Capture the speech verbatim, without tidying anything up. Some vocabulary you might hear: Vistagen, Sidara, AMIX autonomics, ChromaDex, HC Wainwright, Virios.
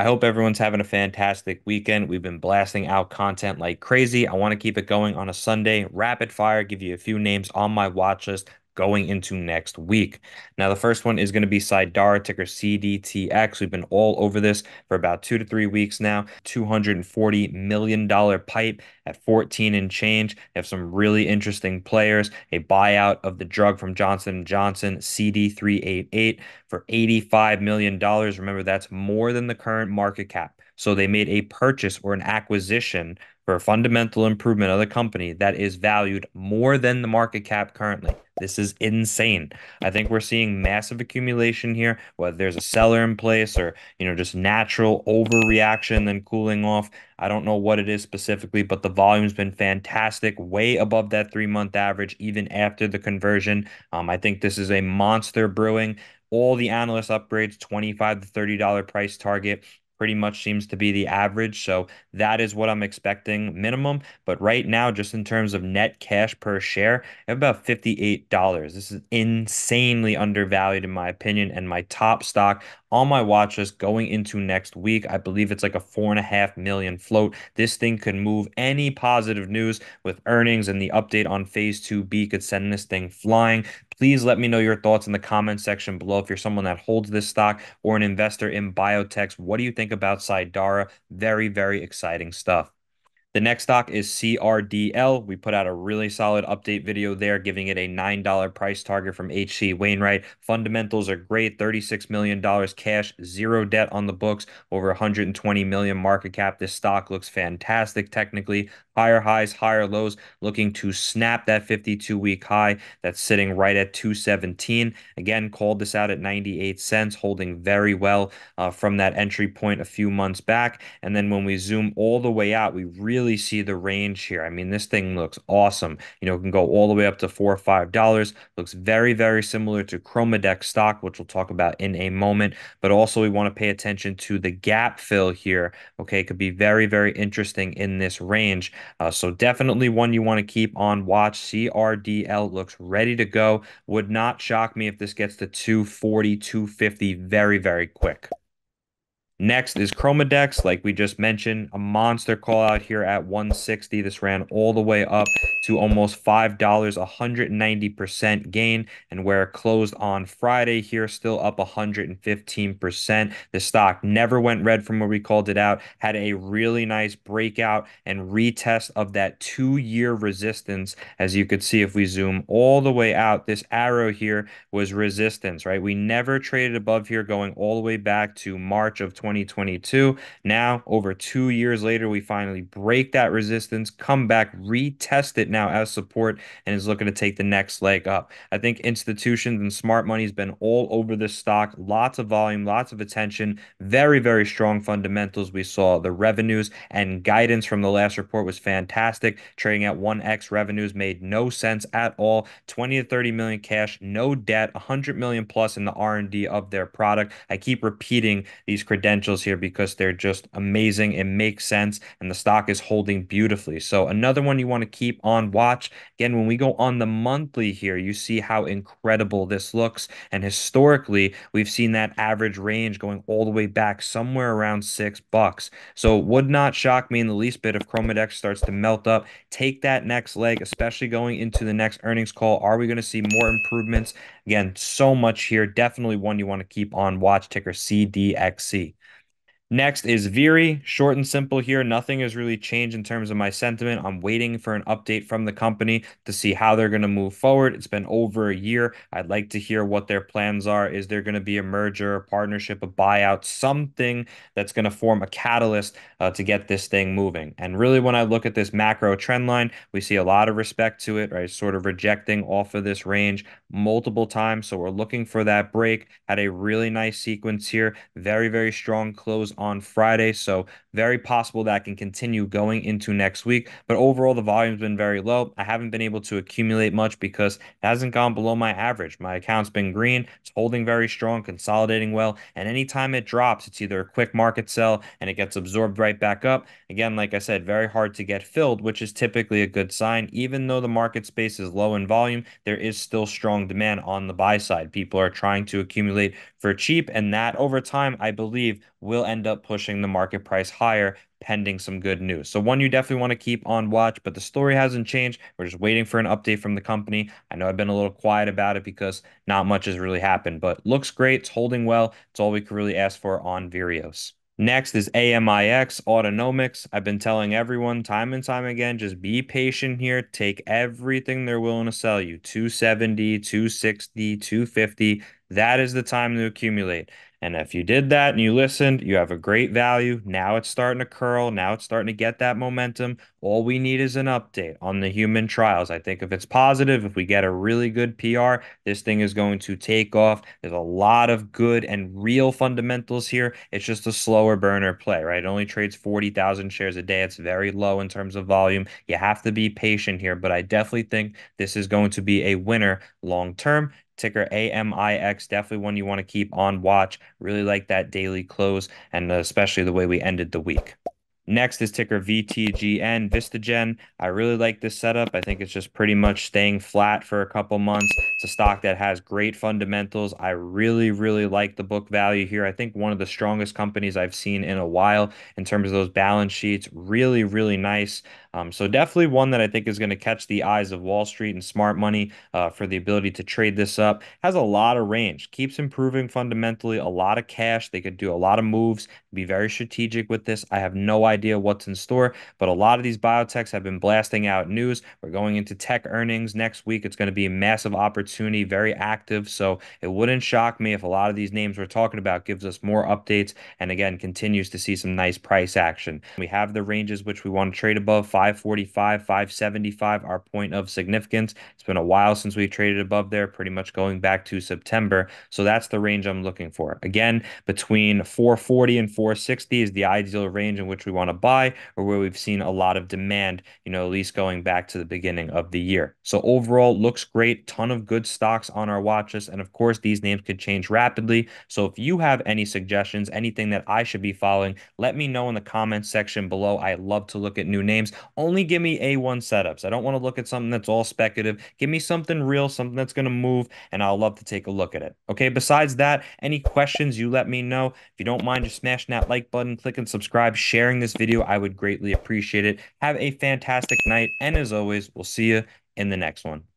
I hope everyone's having a fantastic weekend. We've been blasting out content like crazy. I want to keep it going on a Sunday, rapid fire, give you a few names on my watch list going into next week. Now, the first one is going to be Sidara, ticker C D T X. We've been all over this for about two to three weeks now. two hundred forty million dollars pipe at fourteen and change. They have some really interesting players. A buyout of the drug from Johnson and Johnson, C D three eighty-eight, for eighty-five million dollars. Remember, that's more than the current market cap. So they made a purchase or an acquisition for a fundamental improvement of the company that is valued more than the market cap currently. This is insane. I think we're seeing massive accumulation here, whether there's a seller in place or, you know, just natural overreaction then cooling off. I don't know what it is specifically, but the volume's been fantastic, way above that three-month average, even after the conversion. Um, I think this is a monster brewing. All the analyst upgrades, twenty-five to thirty dollar price target, pretty much seems to be the average. So that is what I'm expecting minimum. But right now, just in terms of net cash per share, I have about fifty-eight dollars. This is insanely undervalued in my opinion, and my top stock on my watch list going into next week. I believe it's like a four and a half million float. This thing could move. Any positive news with earnings and the update on phase two B could send this thing flying. Please let me know your thoughts in the comment section below. If you're someone that holds this stock or an investor in biotech, what do you think about Sidara? Very, very exciting stuff. The next stock is C R D L. We put out a really solid update video there, giving it a nine dollar price target from H C Wainwright. Fundamentals are great, thirty-six million dollars cash, zero debt on the books, over one hundred twenty million dollars market cap. This stock looks fantastic technically. Higher highs, higher lows, looking to snap that fifty-two week high that's sitting right at two seventeen. Again, called this out at ninety-eight cents, holding very well uh, from that entry point a few months back. And then when we zoom all the way out, we really see the range here. I mean, this thing looks awesome. You know, it can go all the way up to four or five dollars. Looks very, very similar to ChromaDex stock, which we'll talk about in a moment. But also, we want to pay attention to the gap fill here. Okay, it could be very, very interesting in this range. Uh, so definitely one you want to keep on watch. C R D L looks ready to go. Would not shock me if this gets to two forty, two fifty very, very quick. Next is ChromaDex, like we just mentioned, a monster call out here at one sixty. This ran all the way up to almost five dollars, one hundred ninety percent gain, and where it closed on Friday here, still up one hundred fifteen percent. The stock never went red from where we called it out, had a really nice breakout and retest of that two-year resistance. As you could see, if we zoom all the way out, this arrow here was resistance, right? We never traded above here going all the way back to March of twenty twenty-two. Now, over two years later, we finally break that resistance, come back, retest it now as support, and is looking to take the next leg up. I think institutions and smart money has been all over this stock. Lots of volume, lots of attention, very, very strong fundamentals. We saw the revenues and guidance from the last report was fantastic. Trading at one X revenues made no sense at all. twenty to thirty million cash, no debt, one hundred million plus in the R and D of their product. I keep repeating these credentials here because they're just amazing. It makes sense, and the stock is holding beautifully. So another one you want to keep on watch. Again, when we go on the monthly here, you see how incredible this looks. And historically, we've seen that average range going all the way back somewhere around six bucks. So it would not shock me in the least bit if ChromaDex starts to melt up, take that next leg, especially going into the next earnings call. Are we going to see more improvements? Again, so much here. Definitely one you want to keep on watch, ticker C D X C. Next is Viri, short and simple here. Nothing has really changed in terms of my sentiment. I'm waiting for an update from the company to see how they're going to move forward. It's been over a year. I'd like to hear what their plans are. Is there going to be a merger, a partnership, a buyout, something that's going to form a catalyst uh, to get this thing moving? And really, when I look at this macro trend line, we see a lot of respect to it, right? Sort of rejecting off of this range multiple times. So we're looking for that break. Had a really nice sequence here. Very, very strong close on Friday, so very possible that can continue going into next week. But overall, the volume's been very low. I haven't been able to accumulate much because it hasn't gone below my average. My account's been green. It's holding very strong, consolidating well, and anytime it drops, it's either a quick market sell and it gets absorbed right back up. Again, like I said, very hard to get filled, which is typically a good sign. Even though the market space is low in volume, there is still strong demand on the buy side. People are trying to accumulate for cheap, and that over time, I believe, will end up pushing the market price higher pending some good news. So one you definitely want to keep on watch, but the story hasn't changed. We're just waiting for an update from the company. I know I've been a little quiet about it because not much has really happened, but looks great. It's holding well. It's all we could really ask for on Virios. Next is A M I X autonomics. I've been telling everyone time and time again, just be patient here. Take everything they're willing to sell you, two seventy, two sixty, two fifty. That is the time to accumulate. And if you did that and you listened, you have a great value. Now it's starting to curl. Now it's starting to get that momentum. All we need is an update on the human trials. I think if it's positive, if we get a really good P R, this thing is going to take off. There's a lot of good and real fundamentals here. It's just a slower burner play, right? It only trades forty thousand shares a day. It's very low in terms of volume. You have to be patient here, but I definitely think this is going to be a winner long-term. Ticker A M I X, definitely one you want to keep on watch. Really like that daily close and especially the way we ended the week. Next is ticker V T G N, Vistagen. I really like this setup. I think it's just pretty much staying flat for a couple months. It's a stock that has great fundamentals. I really, really like the book value here. I think one of the strongest companies I've seen in a while in terms of those balance sheets. Really, really nice. Um, so definitely one that I think is going to catch the eyes of Wall Street and smart money uh, for the ability to trade this up. Has a lot of range. Keeps improving fundamentally. A lot of cash. They could do a lot of moves. Be very strategic with this. I have no idea. idea what's in store, but a lot of these biotechs have been blasting out news. We're going into tech earnings next week. It's going to be a massive opportunity, very active. So it wouldn't shock me if a lot of these names we're talking about gives us more updates and again, continues to see some nice price action. We have the ranges which we want to trade above, five forty-five, five seventy-five, our point of significance. It's been a while since we traded above there, pretty much going back to September. So that's the range I'm looking for. Again, between four forty and four sixty is the ideal range in which we want to buy, or where we've seen a lot of demand, you know, at least going back to the beginning of the year. So overall looks great, ton of good stocks on our watch list. And of course, these names could change rapidly. So if you have any suggestions, anything that I should be following, let me know in the comments section below. I love to look at new names. Only give me A one setups. I don't want to look at something that's all speculative. Give me something real, something that's going to move, and I'll love to take a look at it. Okay. Besides that, any questions, you let me know. If you don't mind just smashing that like button, clicking subscribe, sharing this video, I would greatly appreciate it. Have a fantastic night, and as always, we'll see you in the next one.